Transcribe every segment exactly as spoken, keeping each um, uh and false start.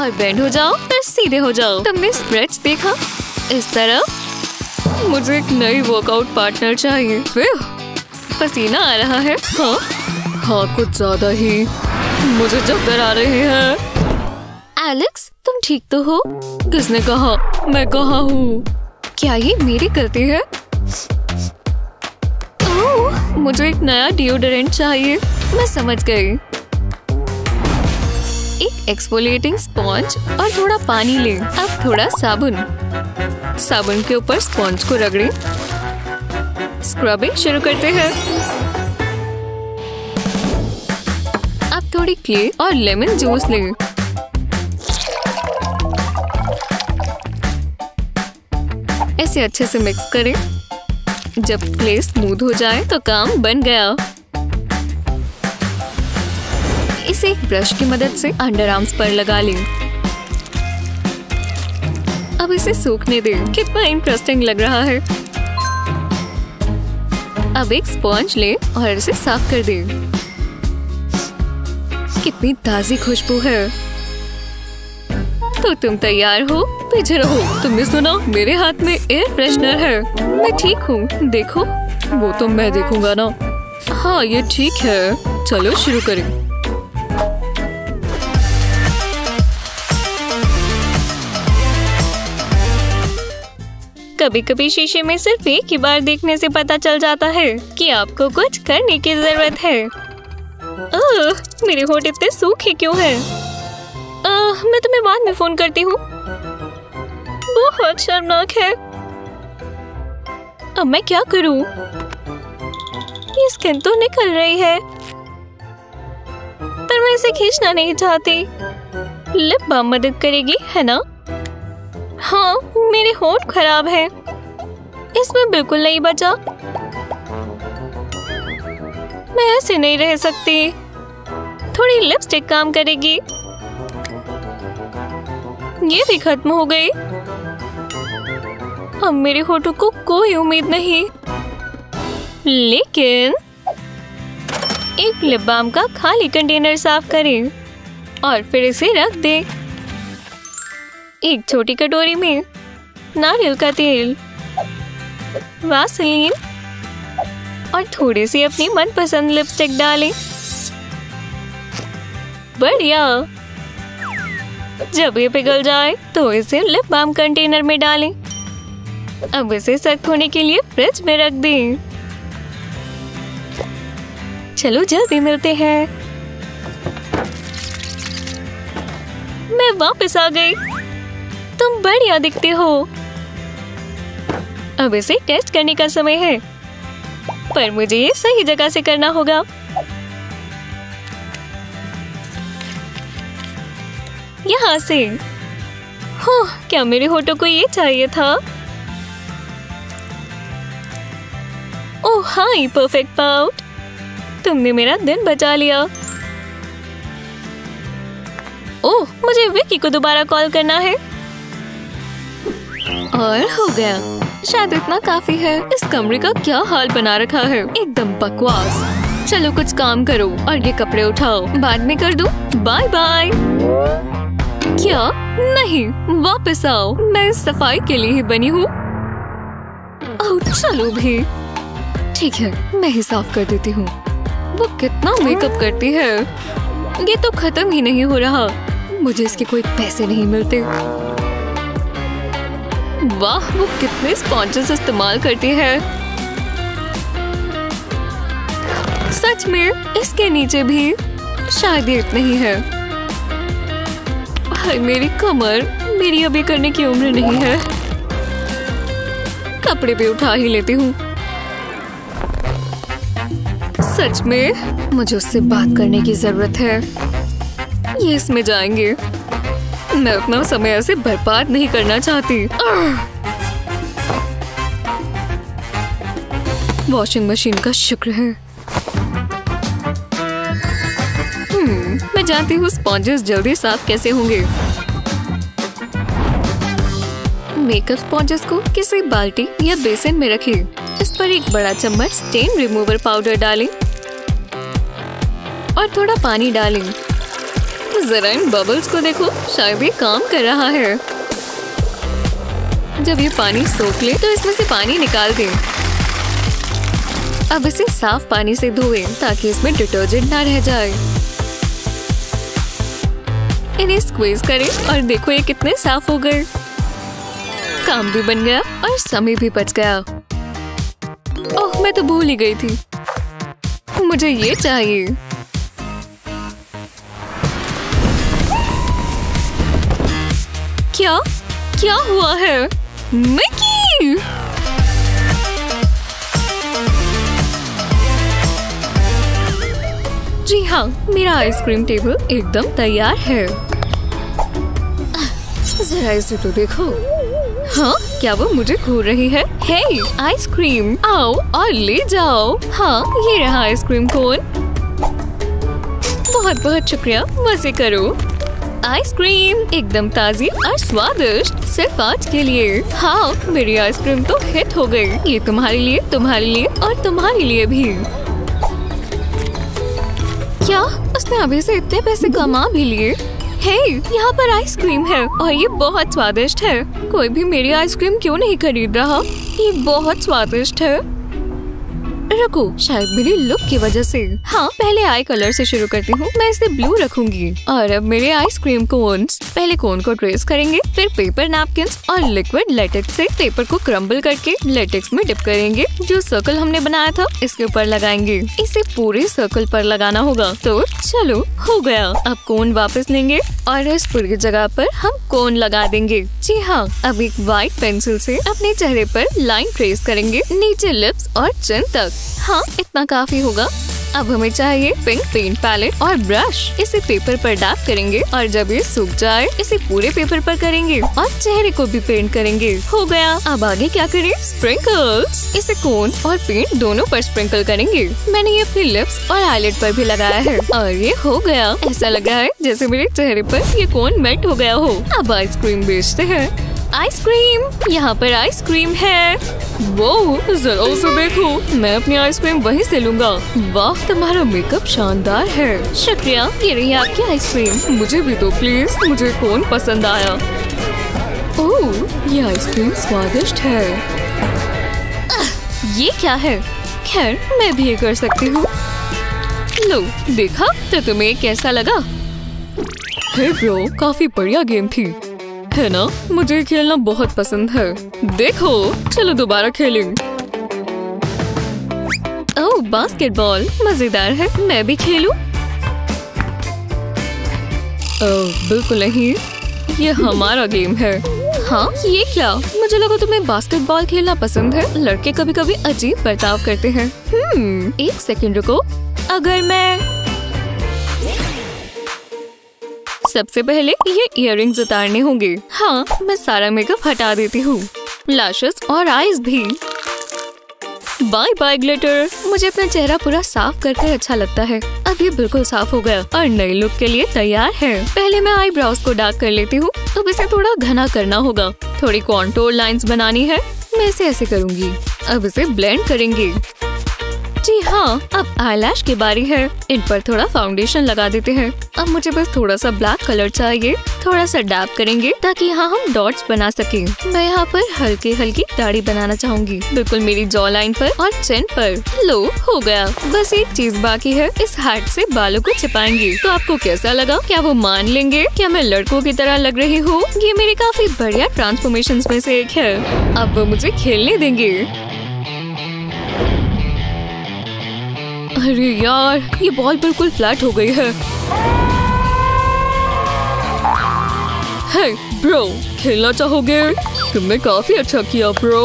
और बेंड हो जाओ फिर सीधे हो जाओ। तुमने स्ट्रेच देखा? इस तरफ। मुझे एक नई वर्कआउट पार्टनर चाहिए। पसीना आ रहा है। हाँ हाँ कुछ ज्यादा ही। मुझे चक्कर आ रहे हैं। एलेक्स तुम ठीक तो हो? किसने कहा? मैं कहा हूँ? क्या ये मेरी गलती है? ओह, मुझे एक नया डिओडोरेंट चाहिए। मैं समझ गई। एक एक्सफोलिएटिंग स्पॉन्ज और थोड़ा पानी लें। अब थोड़ा साबुन। साबुन के ऊपर स्पॉन्ज को रगड़ें। स्क्रबिंग शुरू करते हैं। अब थोड़ी क्ले और लेमन जूस लें। ऐसे अच्छे से मिक्स करें। जब क्ले स्मूथ हो जाए तो काम बन गया। इसे एक ब्रश की मदद से अंडर आर्म्स पर लगा लें। अब इसे सूखने दें। कितना इंटरेस्टिंग लग रहा है। अब एक स्पॉन्ज लें और इसे साफ कर दें। कितनी ताजी खुशबू है। तो तुम तैयार हो? पीछे रहो। तुमने सुना? मेरे हाथ में एयर फ्रेशनर है। मैं ठीक हूँ। देखो। वो तो मैं देखूंगा ना। हाँ ये ठीक है। चलो शुरू करें। कभी कभी शीशे में सिर्फ एक ही बार देखने से पता चल जाता है कि आपको कुछ करने की जरूरत है। ओह, मेरे होंठ इतने सूखे क्यों हैं? आह, मैं तुम्हें बाद में फोन करती हूँ। बहुत शर्मनाक है। अब मैं क्या करूँ? ये स्किन तो निकल रही है पर मैं इसे खींचना नहीं चाहती। लिप बाम मदद करेगी है ना? हाँ मेरे होंठ खराब हैं। इसमें बिल्कुल नहीं बचा। मैं ऐसे नहीं रह सकती। थोड़ी लिपस्टिक काम करेगी। ये भी खत्म हो गई। अब मेरे होठों को कोई उम्मीद नहीं। लेकिन एक लिप बाम का खाली कंटेनर साफ करें और फिर इसे रख दें। एक छोटी कटोरी में नारियल का तेल, वासलीन और थोड़ी सी अपनी मनपसंद लिपस्टिक डालें। बढ़िया। जब ये पिघल जाए तो इसे लिप बाम कंटेनर में डालें। अब इसे सख्त होने के लिए फ्रिज में रख दें। चलो जल्दी मिलते हैं। मैं वापस आ गई। तुम बढ़िया दिखते हो। अब इसे टेस्ट करने का समय है पर मुझे ये सही जगह से करना होगा। यहाँ से। हाँ क्या मेरे होठों को ये चाहिए था? Oh hi perfect pout. तुमने मेरा दिन बचा लिया। ओह मुझे विकी को दोबारा कॉल करना है। और हो गया। शायद इतना काफी है। इस कमरे का क्या हाल बना रखा है। एकदम बकवास। चलो कुछ काम करो और ये कपड़े उठाओ। बाद में कर दूं। Bye bye. क्या? नहीं वापस आओ। मैं सफाई के लिए ही बनी हूँ। ओह चलो भी। ठीक है मैं ही साफ कर देती हूँ। वो कितना मेकअप करती है। ये तो खत्म ही नहीं हो रहा। मुझे इसके कोई पैसे नहीं मिलते। वाह वो कितने स्पॉन्जेस इस्तेमाल करती है। सच में इसके नीचे भी शायद इतना ही है। हाय मेरी कमर। मेरी अभी करने की उम्र नहीं है। कपड़े भी उठा ही लेती हूँ। सच में मुझे उससे बात करने की जरूरत है। ये इसमें जाएंगे। मैं अपना समय ऐसे बर्बाद नहीं करना चाहती। वॉशिंग मशीन का शुक्र है। हम्म, मैं जानती हूँ स्पॉन्जेस जल्दी साफ कैसे होंगे। मेकअप स्पॉन्जेस को किसी बाल्टी या बेसिन में रखें। इस पर एक बड़ा चम्मच स्टेन रिमूवर पाउडर डालें और थोड़ा पानी डालें। जरा इन बबल्स को देखो, शायद ये काम कर रहा है। जब ये पानी सोख ले तो इसमें से पानी निकाल दें। अब इसे साफ पानी से धोएं ताकि इसमें डिटर्जेंट ना रह जाए। इन्हें स्क्वीज करें और देखो ये कितने साफ हो गए। काम भी बन गया और समय भी बच गया। ओह, मैं तो भूल ही गई थी, मुझे ये चाहिए। क्या क्या हुआ है? मिकी! जी हाँ, मेरा आइसक्रीम टेबल एकदम तैयार है। जरा इसे तो देखो। हाँ, क्या वो मुझे घूर रही है? हे, आइसक्रीम आओ और ले जाओ। हाँ, ये रहा आइसक्रीम कोन। बहुत बहुत शुक्रिया, मजे करो। आइसक्रीम एकदम ताज़ी और स्वादिष्ट, सिर्फ आज के लिए। हाँ, मेरी आइसक्रीम तो हिट हो गई। ये तुम्हारे लिए, तुम्हारे लिए और तुम्हारे लिए भी। क्या उसने अभी से इतने पैसे कमा भी लिए? हे, यहाँ पर आइसक्रीम है और ये बहुत स्वादिष्ट है। कोई भी मेरी आइसक्रीम क्यों नहीं खरीद रहा? ये बहुत स्वादिष्ट है। रखो, शायद मेरी लुक की वजह से। हाँ, पहले आई कलर से शुरू करती हूँ। मैं इसे ब्लू रखूंगी। और अब मेरे आइसक्रीम कोन्स। पहले कोन को ट्रेस करेंगे, फिर पेपर नैपकिंस और लिक्विड लेटेक्स से पेपर को क्रम्बल करके लेटेक्स में डिप करेंगे। जो सर्कल हमने बनाया था इसके ऊपर लगाएंगे। इसे पूरे सर्कल पर लगाना होगा। तो चलो, हो गया। अब कोन वापस लेंगे और इस पूरी जगह पर हम कोन लगा देंगे। जी हाँ, अब एक व्हाइट पेंसिल से अपने चेहरे पर लाइन ट्रेस करेंगे, नीचे लिप्स और चिन तक। हाँ, इतना काफी होगा। अब हमें चाहिए पिंक पेंट पैलेट और ब्रश। इसे पेपर पर डैप करेंगे और जब ये सूख जाए इसे पूरे पेपर पर करेंगे और चेहरे को भी पेंट करेंगे। हो गया। अब आगे क्या करें? स्प्रिंकल्स। इसे कोन और पेंट दोनों पर स्प्रिंकल करेंगे। मैंने ये अपनी लिप्स और आईलेट पर भी लगाया है और ये हो गया। ऐसा लग रहा है जैसे मेरे चेहरे पर ये कोन मेल्ट हो गया हो। अब आइसक्रीम बेचते हैं। आइसक्रीम, यहाँ पर आइसक्रीम है। वो जरा उसे देखो। मैं अपनी आइसक्रीम वहीं से लूँगा। वाह, तुम्हारा मेकअप शानदार है। शुक्रिया, ये रही आपकी आइसक्रीम। मुझे भी दो प्लीज, मुझे कोन पसंद आया। ओह, ये आइसक्रीम स्वादिष्ट है। आ, ये क्या है? खैर, मैं भी ये कर सकती हूँ। लो, देखा तो तुम्हें कैसा लगा? हे ब्रो, काफी बढ़िया गेम थी, है ना? मुझे खेलना बहुत पसंद है। देखो, चलो दोबारा खेलेंगे। ओह, बास्केटबॉल मजेदार है। मैं भी खेलूं? ओह, बिल्कुल नहीं, ये हमारा गेम है। हाँ, ये क्या? मुझे लगा तुम्हें बास्केटबॉल खेलना पसंद है। लड़के कभी कभी अजीब बर्ताव करते हैं। हम्म, एक सेकंड रुको। अगर मैं सबसे पहले ये इयररिंग्स उतारने होंगे। हाँ, मैं सारा मेकअप हटा देती हूँ, लैशेस और आईज भी। Bye bye glitter. मुझे अपना चेहरा पूरा साफ करके अच्छा लगता है। अब ये बिल्कुल साफ हो गया और नई लुक के लिए तैयार है। पहले मैं आईब्राउज को डार्क कर लेती हूँ। अब इसे थोड़ा घना करना होगा। थोड़ी कॉन्टोर लाइंस बनानी है। मैं इसे ऐसे करूँगी। अब इसे ब्लेंड करेंगे। जी हाँ, अब आईलैश की बारी है। इन पर थोड़ा फाउंडेशन लगा देते हैं। अब मुझे बस थोड़ा सा ब्लैक कलर चाहिए। थोड़ा सा डैप करेंगे ताकि यहाँ हम डॉट्स बना सके। मैं यहाँ पर हल्की हल्की दाढ़ी बनाना चाहूंगी, बिल्कुल मेरी जॉ लाइन पर और चिन पर। लो, हो गया। बस एक चीज बाकी है, इस हैट से बालों को छिपाएंगे। तो आपको कैसा लगा? क्या वो मान लेंगे? क्या मैं लड़कों की तरह लग रही हूँ? ये मेरे काफी बढ़िया ट्रांसफॉर्मेशन में से एक है। अब वो मुझे खेलने देंगे। अरे यार, ये बॉल बिल्कुल फ्लैट हो गई है। हे ब्रो, खेलना चाहोगे? तुमने काफी अच्छा किया ब्रो।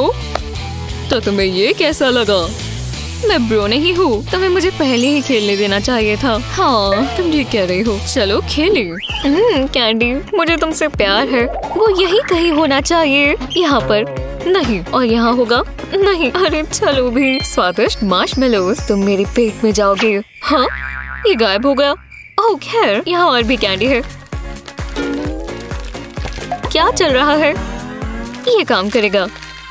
तो तुम्हें ये कैसा लगा? मैं ब्रो नहीं हूँ, तुम्हें मुझे पहले ही खेलने देना चाहिए था। हाँ, तुम ठीक कह रही हो। चलो खेलें। हम्म, कैंडी, मुझे तुमसे प्यार है। वो यही कहीं होना चाहिए। यहाँ पर नहीं, और यहाँ होगा नहीं। अरे चलो भी। स्वादिष्ट मार्शमेलोस, तुम मेरे पेट में जाओगे। हाँ, ये गायब हो गया। ओह, खैर, यहाँ और भी कैंडी है। क्या चल रहा है? ये काम करेगा।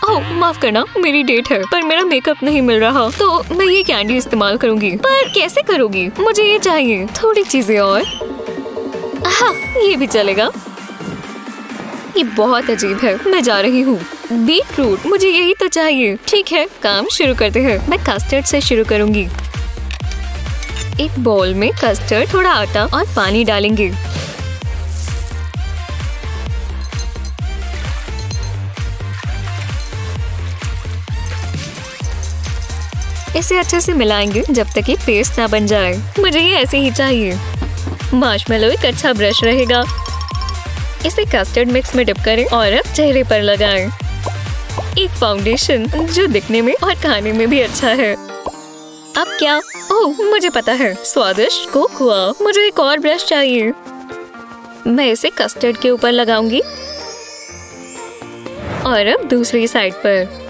ओह, माफ करना, मेरी डेट है पर मेरा मेकअप नहीं मिल रहा, तो मैं ये कैंडी इस्तेमाल करूँगी। पर कैसे करोगी? मुझे ये चाहिए। थोड़ी चीजें और। हाँ ये भी चलेगा। ये बहुत अजीब है, मैं जा रही हूँ। बीटरूट, मुझे यही तो चाहिए। ठीक है, काम शुरू करते हैं। मैं कस्टर्ड से शुरू करूँगी। एक बाउल में कस्टर्ड, थोड़ा आटा और पानी डालेंगे। इसे अच्छे से मिलाएंगे जब तक ये पेस्ट ना बन जाए। मुझे ये ऐसे ही चाहिए। मार्शमेलो एक अच्छा ब्रश रहेगा। इसे कस्टर्ड मिक्स में डिप करें और अब चेहरे पर लगाएं। एक फाउंडेशन जो दिखने में और खाने में भी अच्छा है। अब क्या? ओह मुझे पता है, स्वादिष्ट कोकोआ। मुझे एक और ब्रश चाहिए। मैं इसे कस्टर्ड के ऊपर लगाऊंगी और अब दूसरी साइड पर।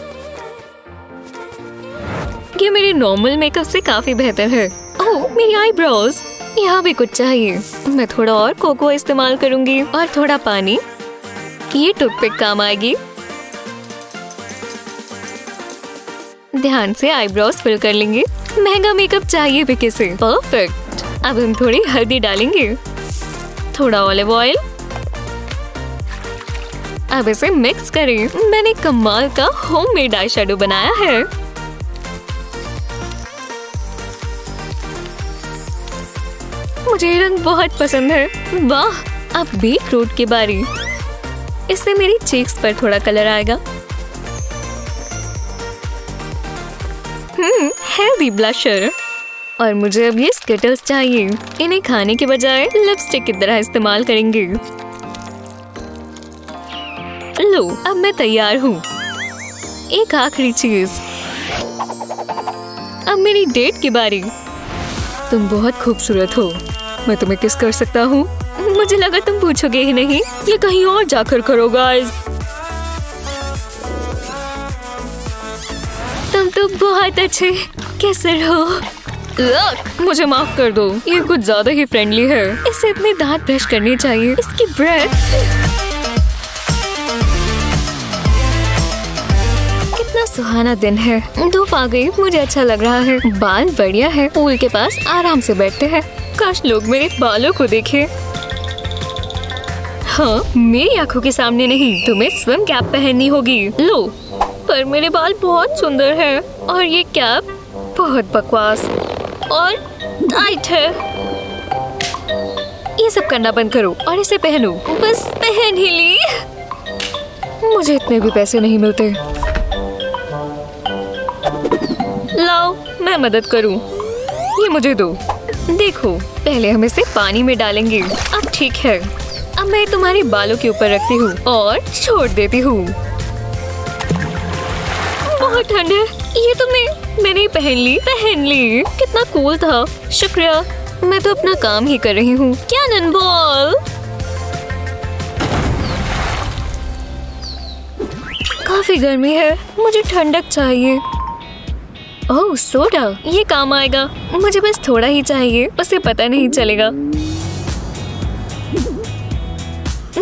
ये मेरे नॉर्मल मेकअप से काफी बेहतर है। ओह मेरी आईब्रोज, यहाँ भी कुछ चाहिए। मैं थोड़ा और कोको इस्तेमाल करूंगी और थोड़ा पानी। ये टूथपिक काम आएगी। ध्यान से आईब्रोज फिल कर लेंगे। महंगा मेकअप चाहिए भी किसे। परफेक्ट। अब हम थोड़ी हल्दी डालेंगे, थोड़ा ऑलिव ऑयल। अब इसे मिक्स करें। मैंने कमाल का होममेड आईशैडो बनाया है। मुझे रंग बहुत पसंद है। वाह, अब बीटरूट की बारी। इससे मेरी चीक्स पर थोड़ा कलर आएगा। Hmm, heavy blusher. और मुझे अब ये स्किटल्स चाहिए। इन्हें खाने के बजाय लिपस्टिक की तरह इस्तेमाल करेंगे। लो, अब मैं तैयार हूँ। एक आखिरी चीज। अब मेरी डेट की बारी। तुम बहुत खूबसूरत हो। मैं तुम्हें किस कर सकता हूँ? मुझे लगा तुम पूछोगे ही नहीं। ये कहीं और जाकर करो गाइस। तुम तो बहुत अच्छे कैसर हो। लक, मुझे माफ कर दो, ये कुछ ज्यादा ही फ्रेंडली है। इसे अपने दांत ब्रश करने चाहिए। इसकी ब्रश। कितना सुहाना दिन है। धूप आ गई, मुझे अच्छा लग रहा है। बाल बढ़िया है। पूल के पास आराम से बैठते हैं। काश लोग मेरे बालों को देखें। हाँ, मेरी आंखों के सामने नहीं। तुम्हें स्विम कैप पहननी होगी। लो, पर मेरे बाल बहुत सुंदर हैं और ये कैप बहुत बकवास और टाइट है। ये सब करना बंद करो और इसे पहनो। बस पहन ही ली। मुझे इतने भी पैसे नहीं मिलते। लाओ, मैं मदद करूं। ये मुझे दो। देखो, पहले हम इसे पानी में डालेंगे। अब ठीक है। अब मैं तुम्हारे बालों के ऊपर रखती हूँ और छोड़ देती हूँ। बहुत ठंड है। ये तुमने मैंने पहन ली पहन ली कितना कूल था। शुक्रिया, मैं तो अपना काम ही कर रही हूँ। Cannon ball. काफी गर्मी है, मुझे ठंडक चाहिए। ओह सोडा, ये काम आएगा। मुझे बस थोड़ा ही चाहिए, उसे पता नहीं चलेगा।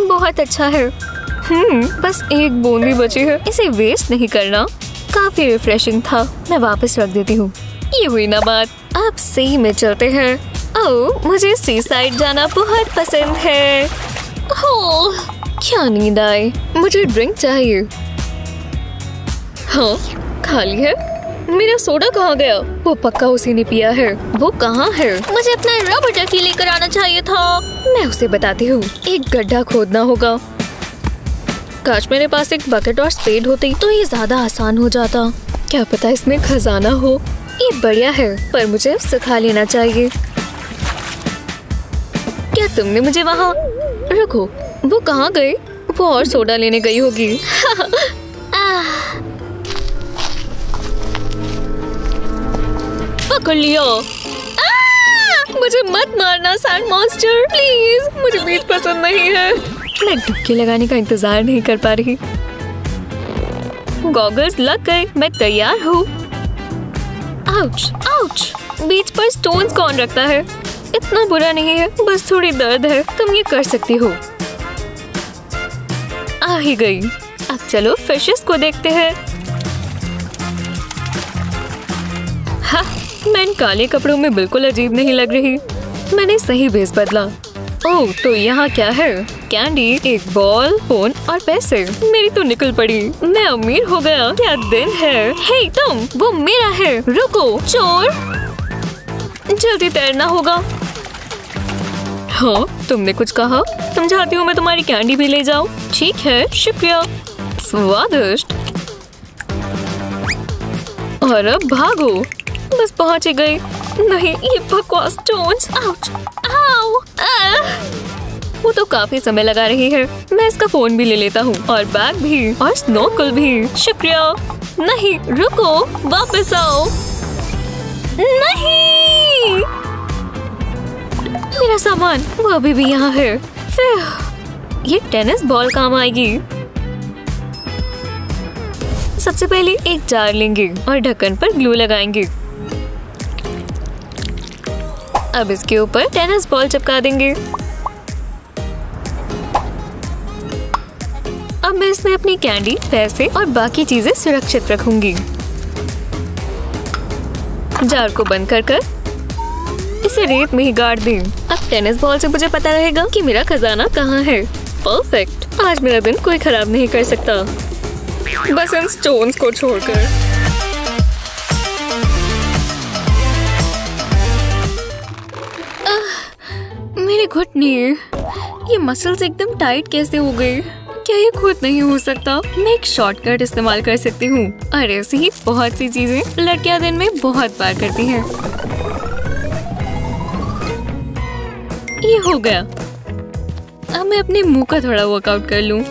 बहुत अच्छा है। हम्म, बस एक बूंद भी बची है। इसे वेस्ट नहीं करना। काफी रिफ्रेशिंग था। मैं वापस रख देती हूँ। ये हुई ना बात। आप सही में चलते हैं। ओह, मुझे सी साइड जाना बहुत पसंद है। ओह, क्या नींद आई। मुझे ड्रिंक चाहिए। हाँ, खाली है। मेरा सोडा कहाँ गया? वो पक्का उसी ने पिया है। वो कहाँ है? मुझे अपना रबर टर्की लेकर आना चाहिए था। मैं उसे बताती हूँ। एक गड्ढा खोदना होगा। काश मेरे पास एक बकेट और स्पेड होती तो ये ज्यादा आसान हो जाता। क्या पता इसमें खजाना हो। ये बढ़िया है, पर मुझे अब सुखा लेना चाहिए। क्या तुमने मुझे वहाँ? रुको, वो कहाँ गए? वो और सोडा लेने गई होगी। कर लिया। आ, मुझे मत मारना सैंड मॉन्स्टर, प्लीज। मुझे बीच पसंद नहीं है। मैं डुबकी लगाने का इंतजार नहीं कर पा रही। गॉगल्स लग गए। मैं तैयार हूँ। Ouch, ouch. बीच पर स्टोन्स कौन रखता है? इतना बुरा नहीं है, बस थोड़ी दर्द है। तुम ये कर सकती हो। आ ही गई। अब चलो फिशेस को देखते हैं। मैं इन काले कपड़ों में बिल्कुल अजीब नहीं लग रही। मैंने सही भेस बदला। ओह तो यहाँ क्या है? कैंडी, एक बॉल, फोन और पैसे। मेरी तो निकल पड़ी, मैं अमीर हो गया। क्या दिन है। हे तुम, वो मेरा है। रुको चोर, जल्दी तैरना होगा। हाँ तुमने कुछ कहा। तुम चाहती हो मैं तुम्हारी कैंडी भी ले जाऊँ? ठीक है शुक्रिया। स्वादिष्ट। और अब भागो। बस पहुँच गए। नहीं ये बकवास स्टोन्स। आउच, आउ, वो तो काफी समय लगा रही है। मैं इसका फोन भी ले लेता हूँ और बैग भी और स्नोकल भी। शुक्रिया। नहीं रुको, वापस आओ। नहीं मेरा सामान, वो अभी भी यहाँ है। ये टेनिस बॉल काम आएगी। सबसे पहले एक जार लेंगे और ढक्कन पर ग्लू लगाएंगे। अब इसके ऊपर टेनिस बॉल चिपका देंगे। अब मैं इसमें अपनी कैंडी, पैसे और बाकी चीजें सुरक्षित रखूंगी। जार को बंद कर कर इसे रेत में ही गाड़ दें। अब टेनिस बॉल से मुझे पता रहेगा कि मेरा खजाना कहाँ है। परफेक्ट। आज मेरा दिन कोई खराब नहीं कर सकता, बस इन स्टोन्स को छोड़कर। घुटने, ये मसल्स एकदम टाइट कैसे हो गए? क्या ये खुद नहीं हो सकता? मैं एक शॉर्टकट इस्तेमाल कर सकती हूँ। और ऐसी ही बहुत सी चीजें लड़कियाँ दिन में बहुत बार करती हैं। ये हो गया। अब मैं अपने मुंह का थोड़ा वर्कआउट कर लूँ।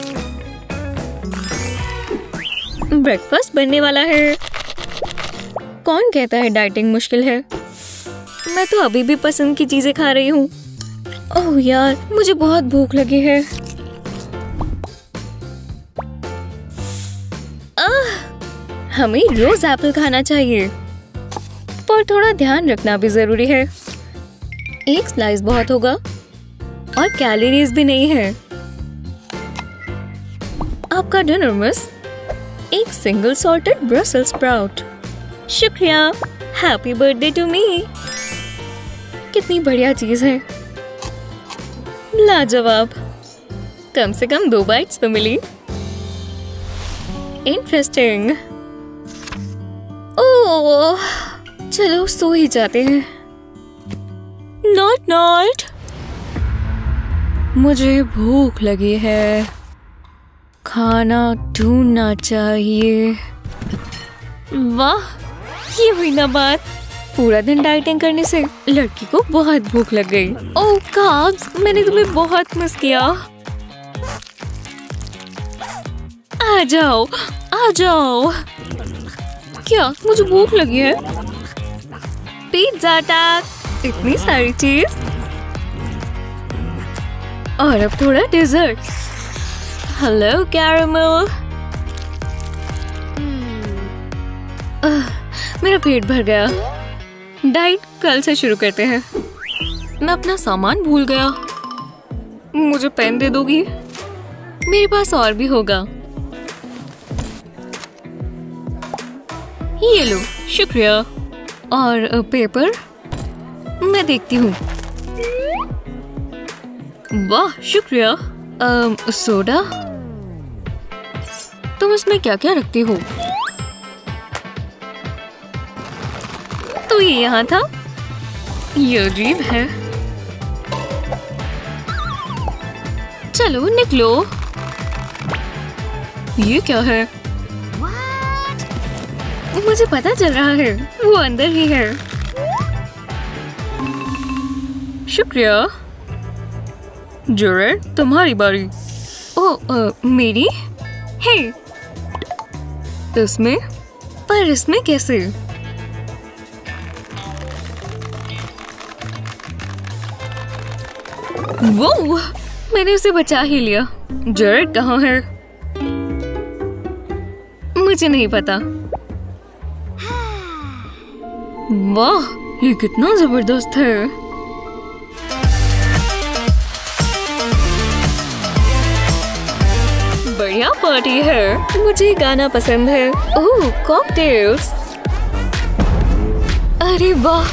ब्रेकफास्ट बनने वाला है। कौन कहता है डाइटिंग मुश्किल है? मैं तो अभी भी पसंद की चीजें खा रही हूँ। ओह यार मुझे बहुत भूख लगी है। आह, हमें रोज एप्पल खाना चाहिए, पर थोड़ा ध्यान रखना भी जरूरी है। एक स्लाइस बहुत होगा और कैलोरीज भी नहीं है। आपका डिनर मिस, एक सिंगल सॉल्टेड ब्रसेल्स स्प्राउट। शुक्रिया। Happy birthday to me. कितनी बढ़िया चीज है। लाजवाब। कम से कम दो बाइट्स तो मिली। इंटरेस्टिंग। ओह चलो सो ही जाते हैं। नॉट नॉट मुझे भूख लगी है। खाना ढूंढना चाहिए। वाह ये हुई ना बात। पूरा दिन डाइटिंग करने से लड़की को बहुत भूख लग गई। ओह कार्ब्स, मैंने तुम्हें बहुत मिस किया। आ जाओ आ जाओ। क्या मुझे भूख लगी है। पिज्जा टाक, इतनी सारी चीज। और अब थोड़ा डेजर्ट। Hello caramel. मेरा पेट भर गया। डाइट कल से शुरू करते हैं। मैं अपना सामान भूल गया। मुझे पेन दे दोगी? मेरे पास और भी होगा। ये लो शुक्रिया। और पेपर, मैं देखती हूँ। वाह शुक्रिया। अम, सोडा, तुम इसमें क्या क्या रखती हो? तो ये यहाँ था। ये अजीब है। चलो निकलो। ये क्या है? What? मुझे पता चल रहा है, वो अंदर ही है। शुक्रिया। जोरे तुम्हारी बारी। ओ आ, मेरी? हे इसमें, पर इसमें कैसे? वो मैंने उसे बचा ही लिया। जैरेड कहाँ है? मुझे नहीं पता। वाह ये कितना जबरदस्त है। बढ़िया पार्टी है। मुझे गाना पसंद है। Oh cocktails. अरे वाह,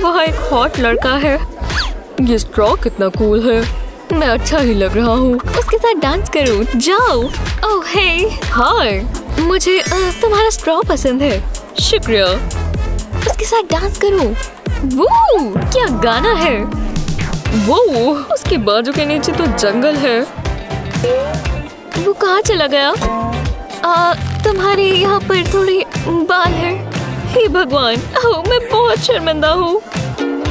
वहाँ एक हॉट लड़का है। ये स्ट्रॉ कितना कूल है। मैं अच्छा ही लग रहा हूँ। उसके साथ डांस करूँ। जाओ। ओह हे। हाय। मुझे आ, तुम्हारा स्ट्रॉ पसंद है। शुक्रिया। उसके साथ डांस करूँ। वो क्या गाना है। वो उसके बाजू के नीचे तो जंगल है। वो कहाँ चला गया। आ, तुम्हारे यहाँ पर थोड़े बाल है। हे भगवान। ओह मैं बहुत शर्मिंदा हूँ।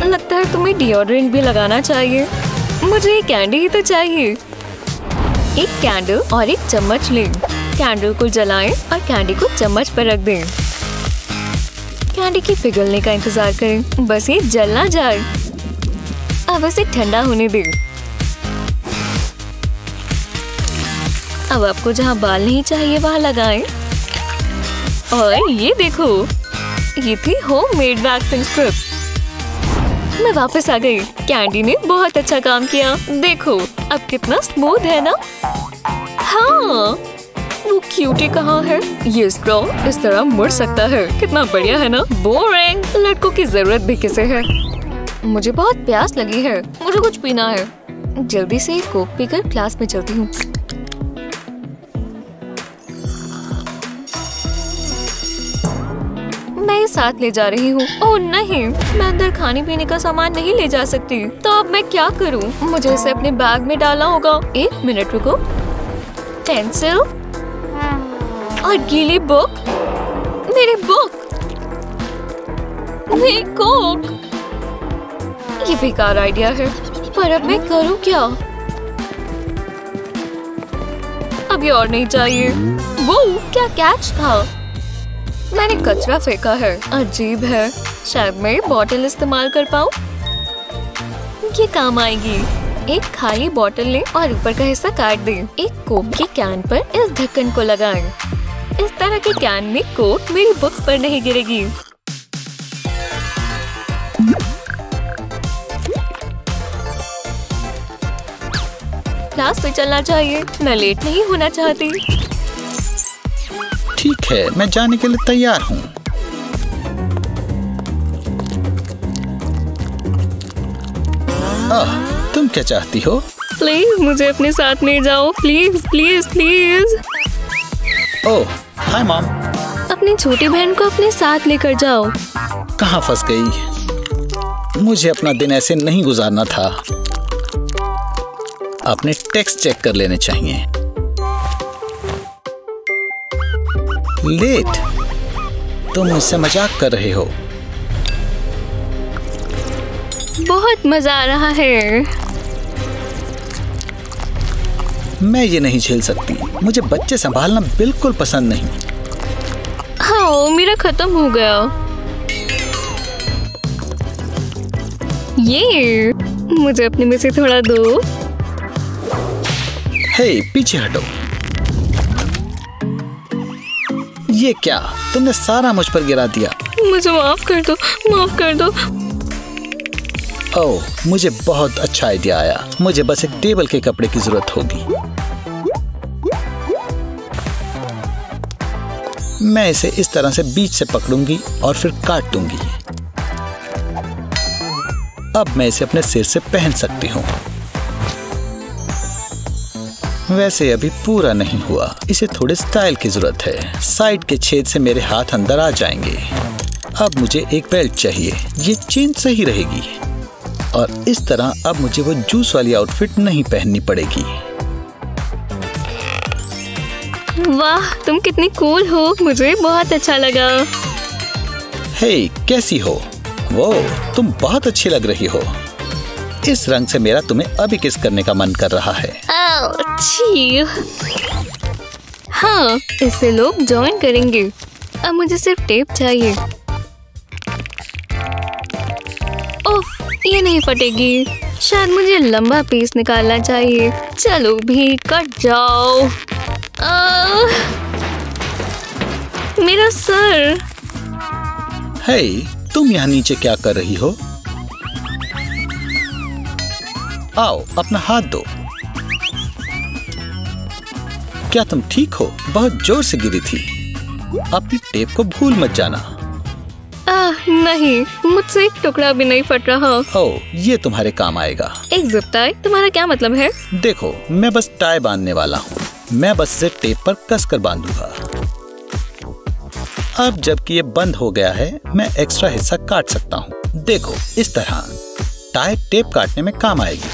लगता है तुम्हें डिओड्रेंट भी लगाना चाहिए। मुझे एक कैंडी ही तो चाहिए। एक कैंडल और एक चम्मच लें। कैंडल को जलाएं और कैंडी को चम्मच पर रख दें। कैंडी की पिघलने का इंतजार करें। बस ये जल ना जाए। अब इसे ठंडा होने दें। अब आपको जहाँ बाल नहीं चाहिए वहाँ लगाएं। और ये देखो, ये थी होममेड वैक्सिंग स्ट्रिप। मैं वापस आ गई। कैंडी ने बहुत अच्छा काम किया। देखो अब कितना स्मूथ है ना। हाँ वो क्यूटी कहाँ है। ये स्ट्रॉ इस तरह मुड़ सकता है। कितना बढ़िया है ना। बोरिंग। लड़कों की जरूरत भी किसे है। मुझे बहुत प्यास लगी है। मुझे कुछ पीना है। जल्दी से एक कोक पीकर क्लास में चलती हूँ। मैं साथ ले जा रही हूँ। ओह नहीं, मैं अंदर खाने पीने का सामान नहीं ले जा सकती। तो अब मैं क्या करूँ। मुझे इसे अपने बैग में डालना होगा। एक मिनट रुको। पेंसिल और गीली बुक। मेरी बुक, मेरी कोक। ये बेकार आइडिया है। पर अब मैं करूँ क्या। अब ये और नहीं चाहिए। वो क्या कैच था। मैंने कचरा फेंका है। अजीब है। शायद मैं बोतल इस्तेमाल कर पाऊँ। ये काम आएगी। एक खाली बोतल लें और ऊपर का हिस्सा काट दें। एक कोक के कैन पर इस ढक्कन को लगाएं। इस तरह के कैन में कोक मेरी बुक्स पर नहीं गिरेगी। क्लास पे चलना चाहिए। मैं लेट नहीं होना चाहती। ठीक है, मैं जाने के लिए तैयार हूँ। आह, तुम क्या चाहती हो। प्लीज मुझे अपने साथ ले जाओ। Please please please. Oh hi mom. अपनी छोटी बहन को अपने साथ लेकर जाओ। कहाँ फंस गई। मुझे अपना दिन ऐसे नहीं गुजारना था। अपने टेक्स्ट चेक कर लेने चाहिए। लेट। तुम मुझसे मजाक कर रहे हो। बहुत मजा आ रहा है। मैं ये नहीं झेल सकती। मुझे बच्चे संभालना बिल्कुल पसंद नहीं। हाँ मेरा खत्म हो गया। ये मुझे अपने में से थोड़ा दो। हे पीछे हटो। ये क्या, तुमने सारा मुझ पर गिरा दिया। मुझे माफ कर दो, माफ कर दो। ओह, मुझे बहुत अच्छा आइडिया आया। मुझे बस एक टेबल के कपड़े की जरूरत होगी। मैं इसे इस तरह से बीच से पकड़ूंगी और फिर काट दूंगी। अब मैं इसे अपने सिर से पहन सकती हूँ। वैसे अभी पूरा नहीं हुआ। इसे थोड़े स्टाइल की जरूरत है। साइड के छेद से मेरे हाथ अंदर आ जाएंगे। अब मुझे एक बेल्ट चाहिए। ये चेन सही रहेगी। और इस तरह अब मुझे वो जूस वाली आउटफिट नहीं पहननी पड़ेगी। वाह तुम कितनी कूल हो। मुझे बहुत अच्छा लगा। हे कैसी हो। वो तुम बहुत अच्छी लग रही हो। इस रंग से मेरा तुम्हें अभी किस करने का मन कर रहा है। अच्छी। हाँ इससे लोग ज्वाइन करेंगे। अब मुझे सिर्फ टेप चाहिए। ओह ये नहीं फटेगी। शायद मुझे लंबा पीस निकालना चाहिए। चलो भी कट जाओ। आ, मेरा सर। हे तुम यहाँ नीचे क्या कर रही हो। आओ अपना हाथ दो। क्या तुम ठीक हो। बहुत जोर से गिरी थी। अपनी टेप को भूल मत जाना। आ, नहीं, मुझसे एक टुकड़ा भी नहीं फट रहा। ओ, ये तुम्हारे काम आएगा। एक जिप टाई, तुम्हारा क्या मतलब है? देखो, मैं बस टाई बांधने वाला हूँ। मैं बस से टेप पर कसकर बांधूंगा। अब जबकि ये बंद हो गया है, मैं एक्स्ट्रा हिस्सा काट सकता हूँ। देखो, इस तरह टाई टेप काटने में काम आएगी।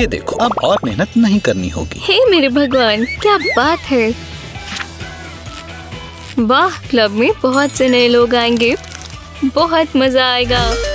ये देखो, अब और मेहनत नहीं करनी होगी। हे मेरे भगवान, क्या बात है! वाह, क्लब में बहुत से नए लोग आएंगे, बहुत मजा आएगा।